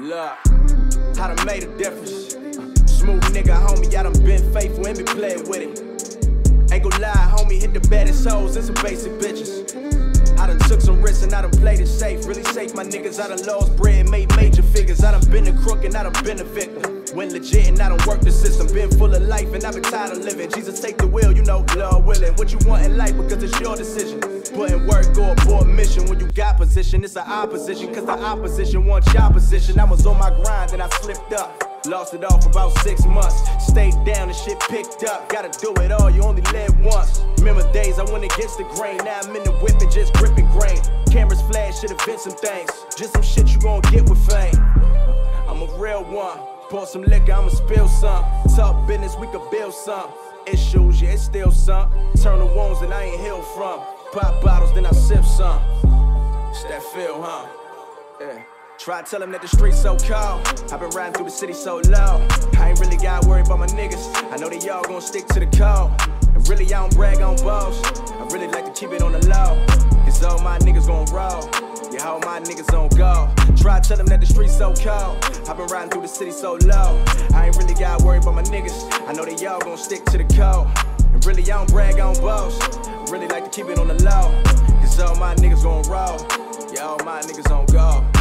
Look, I done made a difference. Smooth nigga, homie, I done been faithful and be playing with it. Ain't gon' lie, homie, hit the baddest hoes and some basic bitches. I done took some risks and I done played it safe. Really safe, my niggas, I done lost bread and made major figures. I done been a crook and I done been a victim. Went legit and I done worked the system. Been full of life and I been tired of living. Jesus, take the wheel, you know, Lord willing. What you want in life because it's your decision. Putting work, go aboard mission. When you got position, it's an opposition. Cause the opposition wants your position. I was on my grind and I slipped up. Lost it all for about 6 months. Stayed down and shit picked up. Gotta do it all, you only live once. Remember days I went against the grain. Now I'm in the whip and just gripping grain. Cameras flash, should've been some things. Just some shit you gon' get with fame. I'm a real one. Pour some liquor, I'ma spill some. Talk business, we could build some. Issues, yeah, it's still some. Turn the wounds that I ain't healed from. Pop bottles, then I sip some. It's that feel, huh? Yeah. Try to tell them that the street's so cold. I've been riding through the city so low. I ain't really got worried about my niggas. I know they all gon' stick to the code. And really, I don't brag on balls. I really like to keep it on the low. Cause all my niggas gon' roll. Yeah, all my niggas on go. Try to tell them that the street's so cold. I've been riding through the city so low. I ain't really got worried about my niggas. I know they all gon' stick to the code. And really, I don't brag on balls. I really like to keep it on the low. Cause all my niggas gon' roll. Yeah, all my niggas on go.